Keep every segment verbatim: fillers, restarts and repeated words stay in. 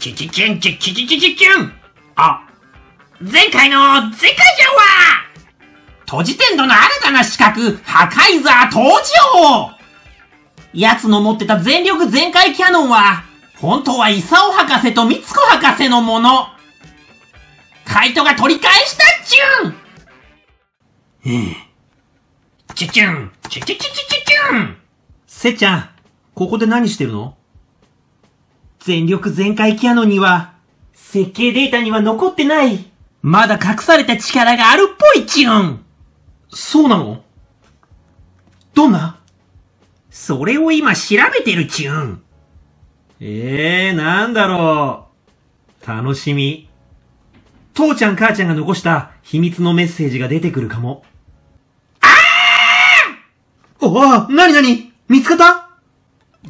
キキキュンキキキキキキュン。あ、前回の前回じゃわトジテンドの新たな刺客、破壊座登場。奴の持ってた全力全開キャノンは、本当はイサオ博士とミツコ博士のもの。カイトが取り返したっちゅん。キュキュン、キュキュキュキュキュン。せっちゃん、ここで何してるの？全力全開キャノンには、設計データには残ってない。まだ隠された力があるっぽいちゅん。そうなの？どんな？それを今調べてるちゅん。ええー、なんだろう。楽しみ。父ちゃん母ちゃんが残した秘密のメッセージが出てくるかも。あー！おあ、なになに？見つかった？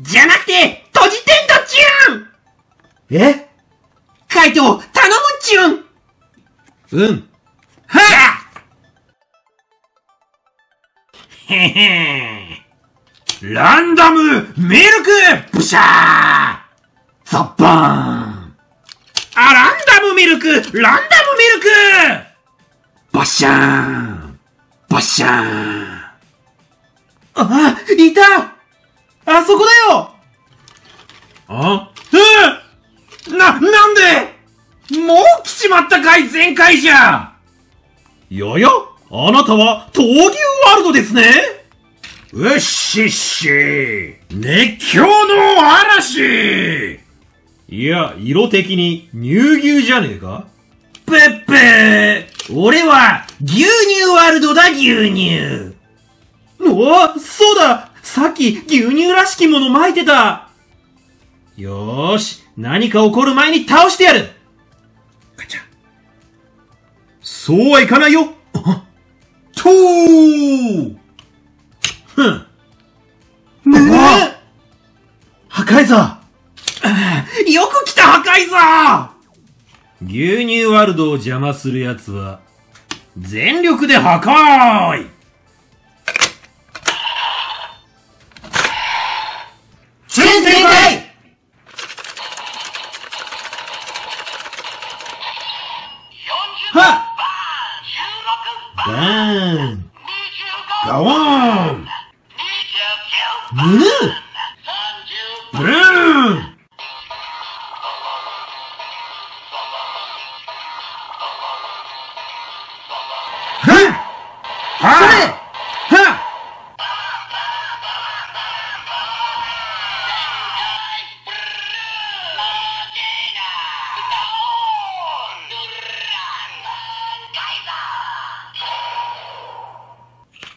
じゃなくて、トジテンドちゅん！え？カイト、頼むちゅん！うん。はぁ！へへー。ランダムミルクブシャーザッバーン。あ、ランダムミルクランダムミルクバシャーンバシャーン。あ、いた！あそこだよ！あ？えー、な、なんでもう来ちまったかい前回じゃ。やや、あなたは闘牛ワールドですね。うっしっしー、熱狂の嵐。いや、色的に乳牛じゃねえか。ぺっぺー、俺は牛乳ワールドだ牛乳。おお、そうだ、さっき牛乳らしきもの巻いてた。よーし、何か起こる前に倒してやる。そうはいかないよ。とーふん。ねえ破壊座よく来た破壊座。牛乳ワールドを邪魔する奴は、全力で破壊。全全開はっバーンガワーンブルーブルーン。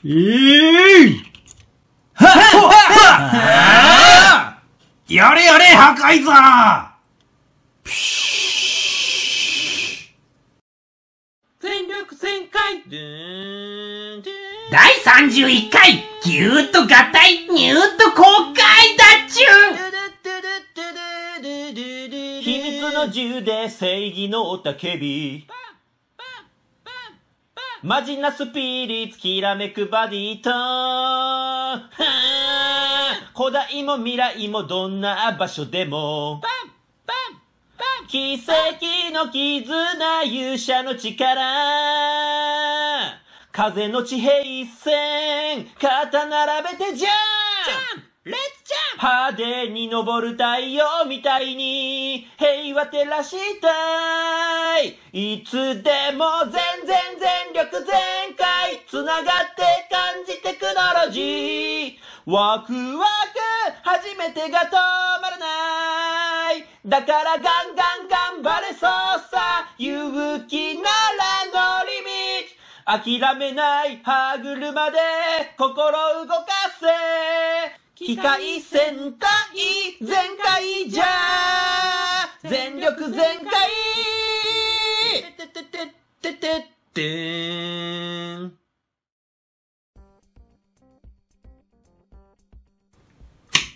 えー、はっはっはっやれやれ破壊座全力全開だいさんじゅういっかいぎゅーっと合体ニューッと公開だっちゅん。秘密の銃で正義の雄たけびマジなスピリッツきらめくバディとは古代も未来もどんな場所でも奇跡の絆勇者の力風の地平線肩並べてジャンプレッツジャンプ派手に登る太陽みたいに平和照らしたいいつでも全然全力全開つながって感じテクノロジーワクワク初めてが止まらないだからガンガン頑張れそうさ勇気なら乗り道諦めない歯車で心動かせ機械戦隊全開じゃ全力全開ててててててん。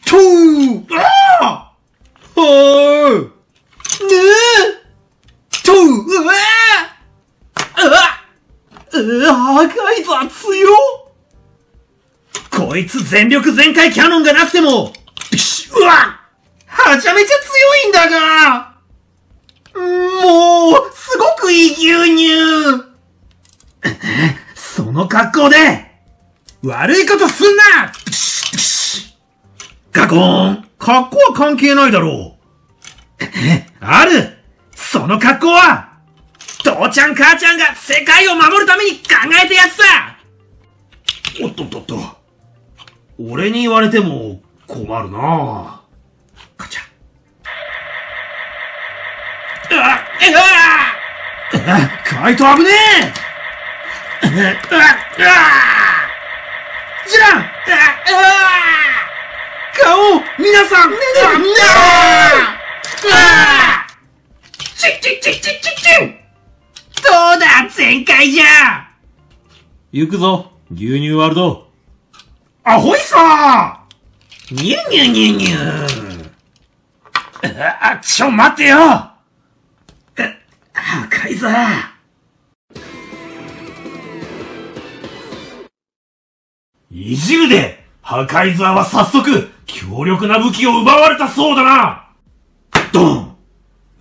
とーあーはーぬーとーうわーうわ破壊座強っこいつ全力全開キャノンがなくても、うわっはちゃめちゃ強いんだがい牛乳その格好で悪いことすんな！ガコーン、格好は関係ないだろう。ある！その格好は父ちゃん母ちゃんが世界を守るために考えたやつだ！おっとっとっと。俺に言われても困るなぁ。ガチャ。あっ、えはああ、カイト危ねえうわっうわっじらんうわっうわっ顔を皆さんうわっうわっうわっチッチッチッチッチッチッどうだ全開じゃ行くぞ牛乳ワールドアホいさーニュニュニュニュあ、ちょ待てよあ、赤いぞいじるで、破壊沢は早速、強力な武器を奪われたそうだなドン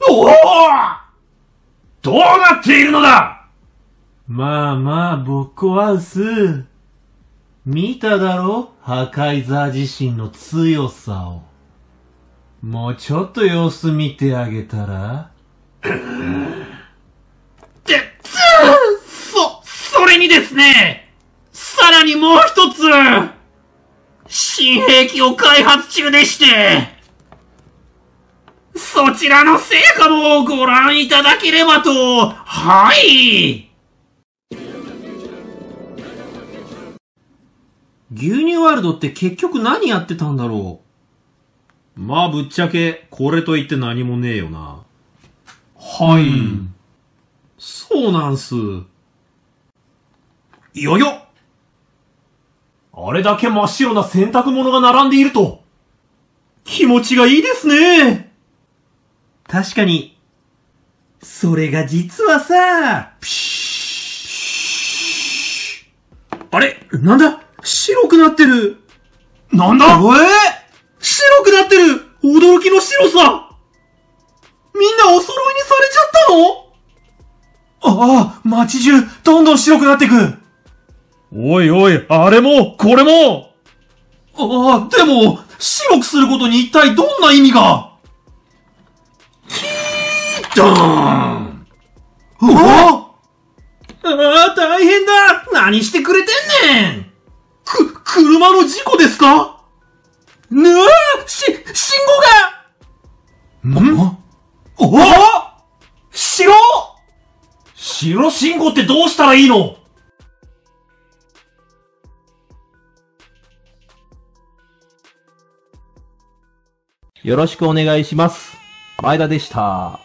おおどうなっているのだまあまあ、ボッコアウス。見ただろ破壊沢自身の強さを。もうちょっと様子見てあげたらって、そ、それにですねさらにもう一つ新兵器を開発中でしてそちらの成果もご覧いただければとはい牛乳ワールドって結局何やってたんだろうまあぶっちゃけこれといって何もねえよなはい、うん、そうなんすよよあれだけ真っ白な洗濯物が並んでいると、気持ちがいいですね。確かに、それが実はさ、ピシッあれなんだ白くなってる。なんだえー、白くなってる驚きの白さみんなお揃いにされちゃったのああ、街中、どんどん白くなってく。おいおい、あれも、これもああ、でも、白くすることに一体どんな意味がキードーンうわああ、大変だ何してくれてんねんく、車の事故ですかぬあし、信号がんああ白白信号ってどうしたらいいのよろしくお願いします。前田でした。